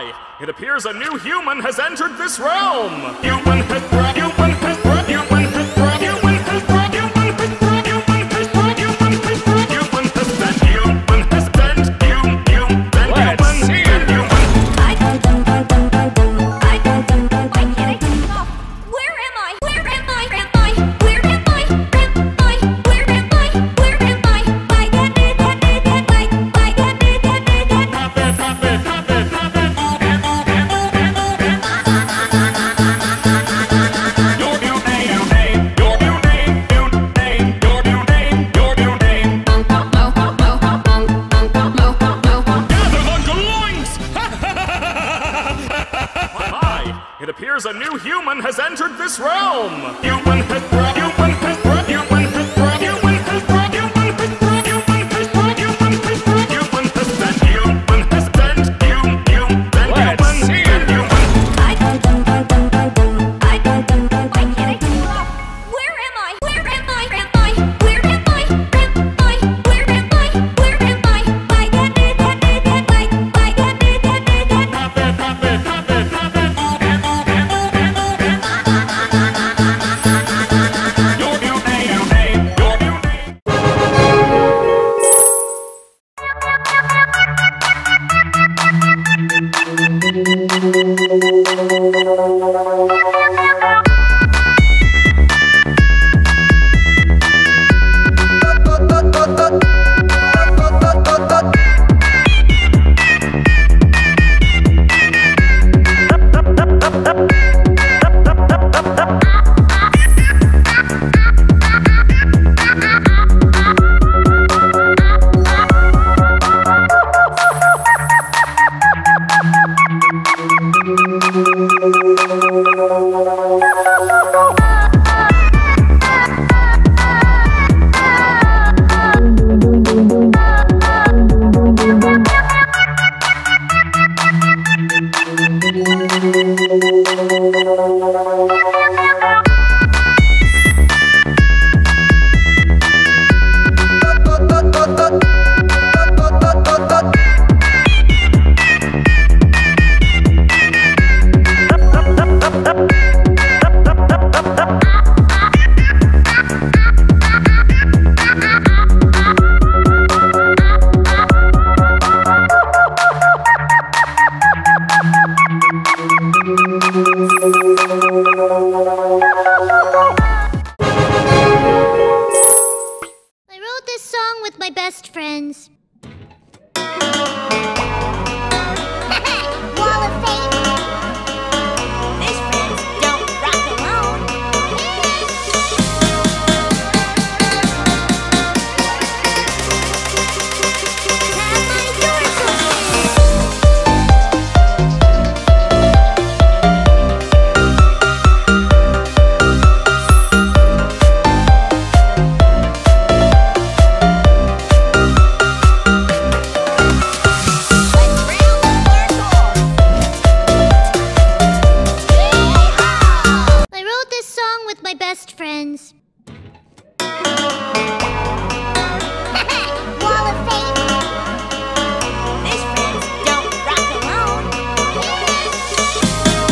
high. It appears a new human has entered this realm. Human has brought, human has brought, human has brought, human has brought, human has brought, human has brought, human has brought, human has brought, human has brought, human has brought. Let's see it. Where am I? Where am I? Where am I? Where am I? Where am I? Where am I? It appears a new human has entered this realm. Human has brought, human has brought, human has brought, human has brought, human has brought, human has brought, human has brought, human has brought, human has brought, human has brought. Let's see it. Where am I? Where am I? Where am I? Where am I? Where am I? Where am I? Friends. Wall of Fame. Best friends don't rock alone. Have my friends. Wall of Fame. Best friends don't rock alone. Have my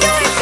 doors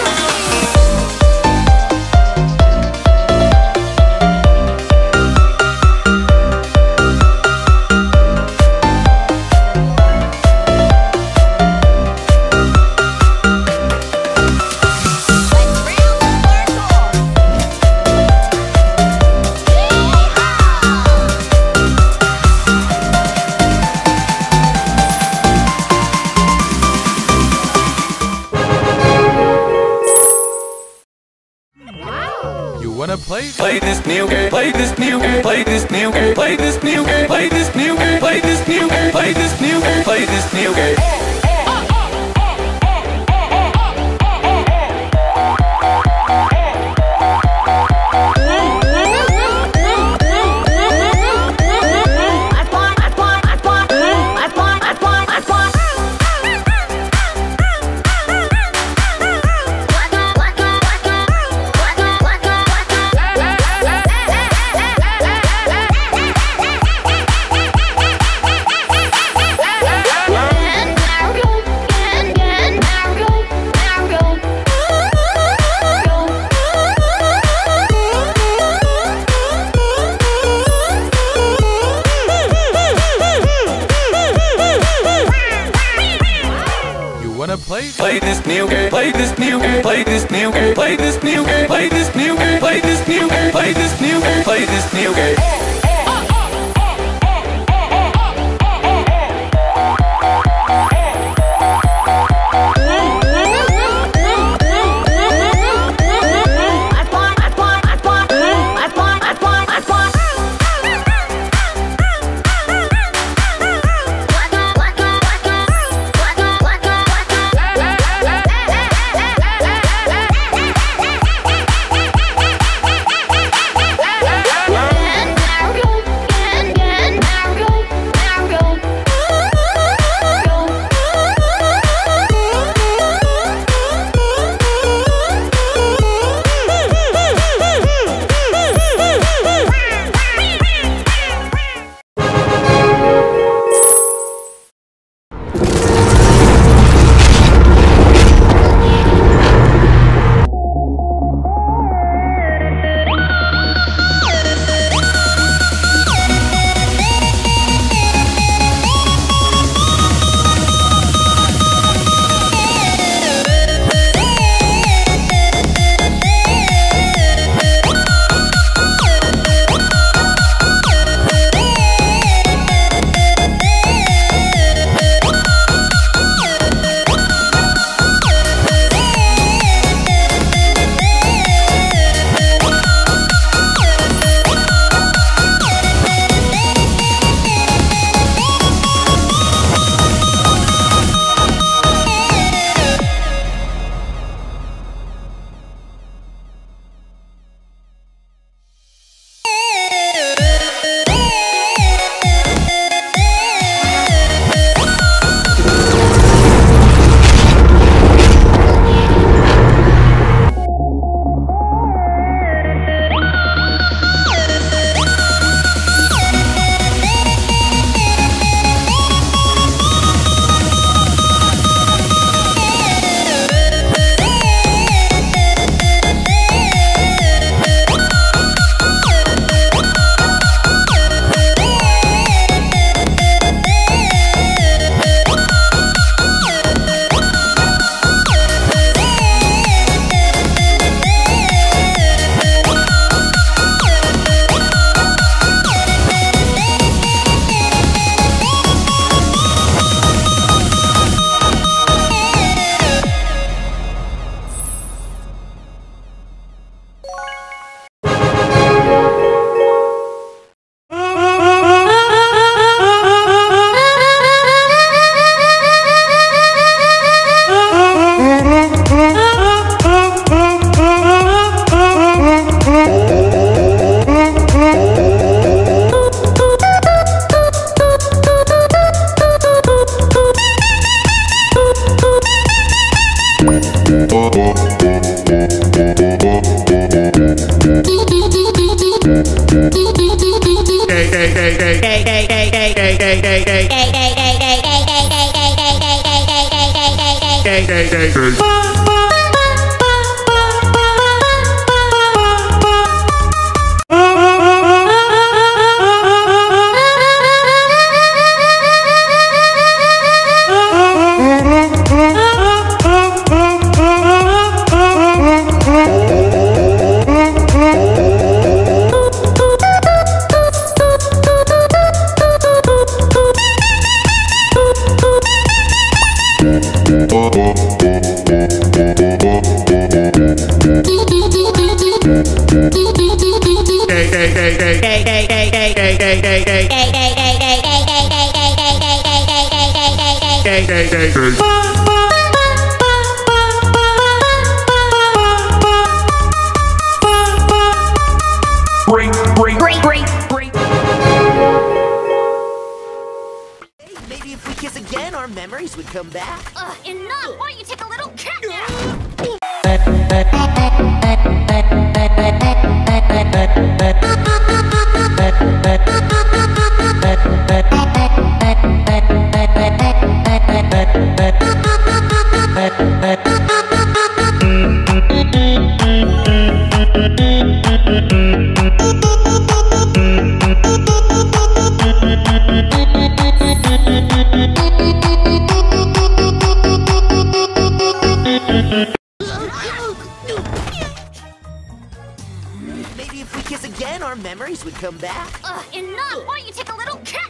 play this new game, play this new game, play this new game, play this new game, play this new game, play this new game, play this new game, play this new game. play this new game, play this new game, play this new game, play this new game, play this new game, play this new game, play this new game, play this new game. if we kiss again, our memories would come back. Enough! Why don't you take a little cat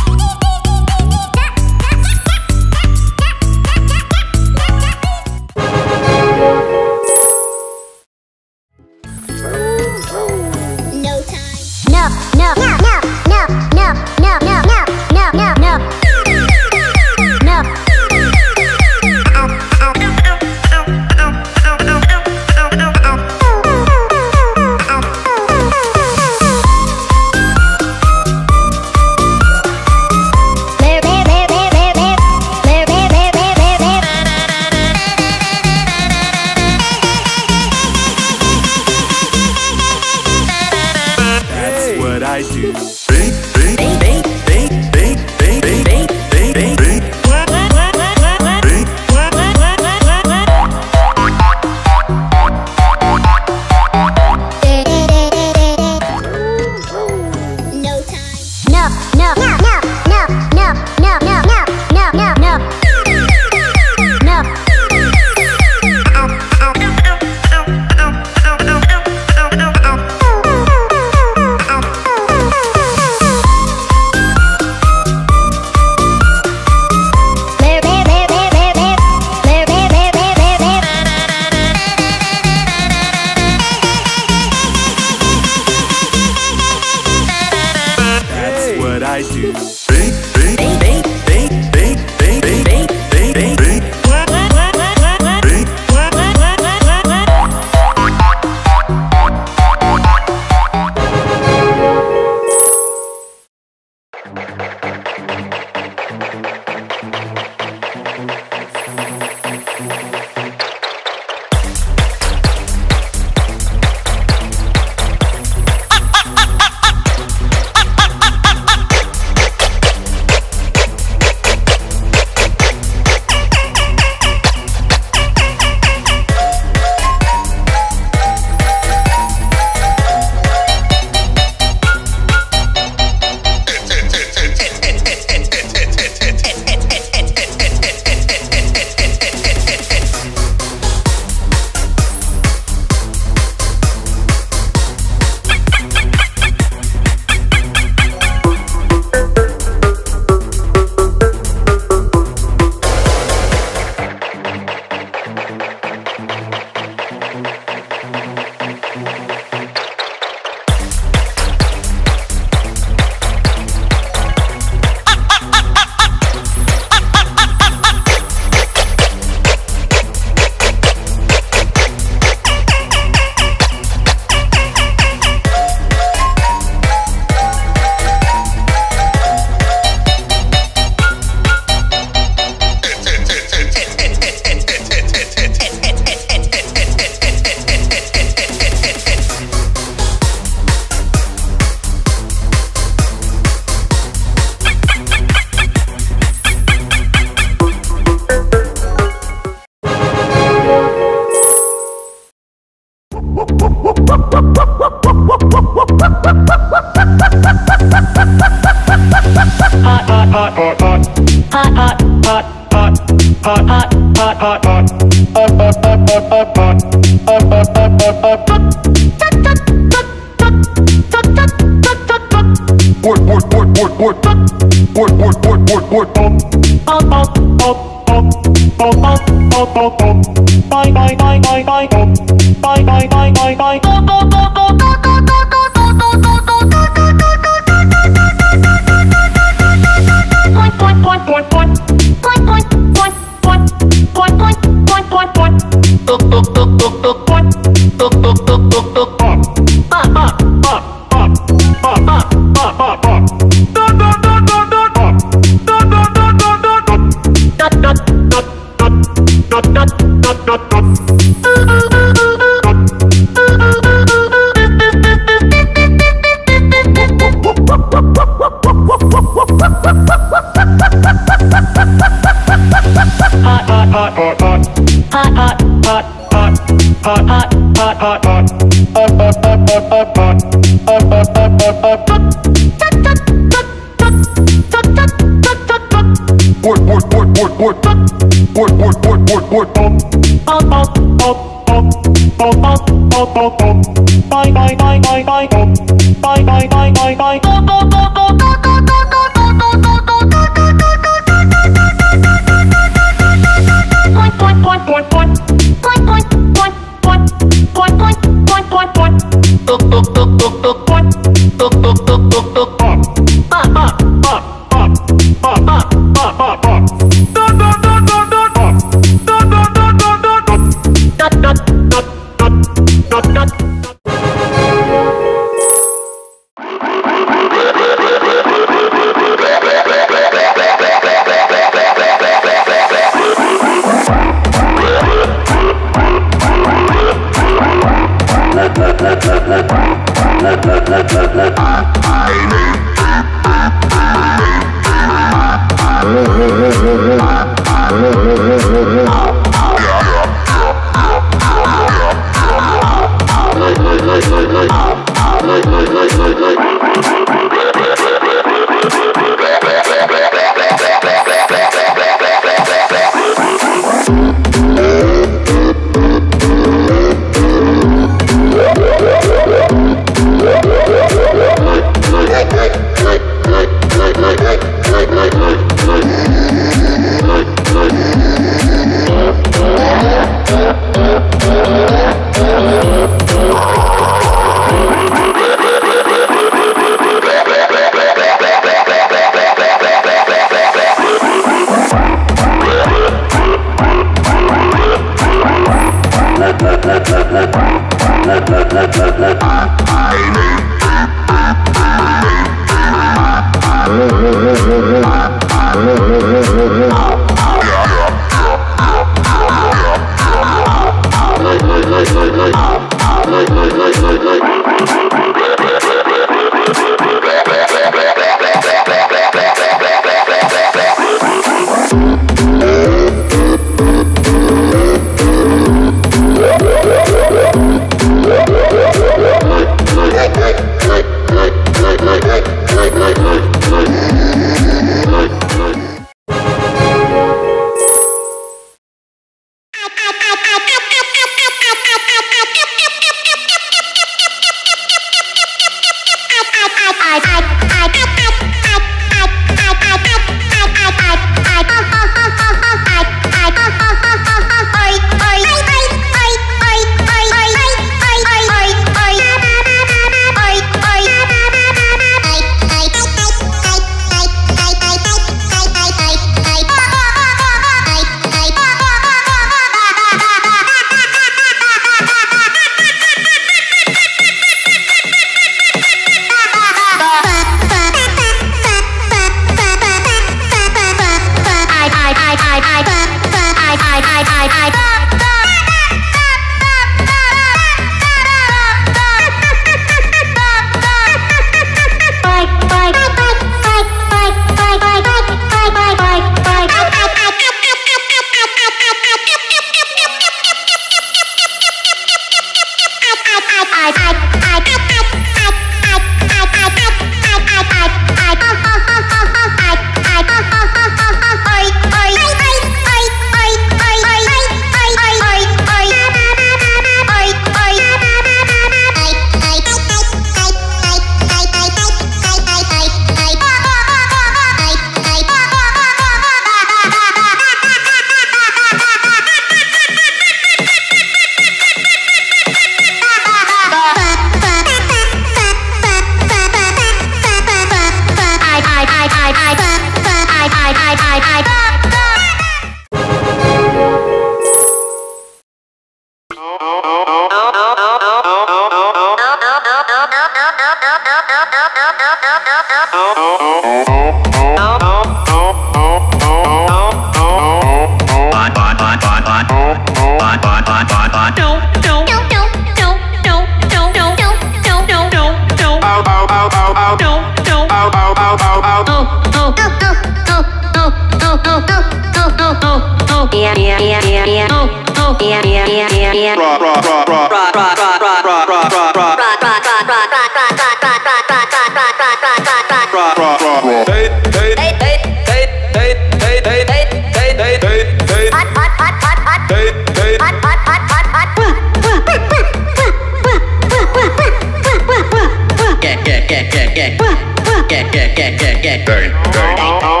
Get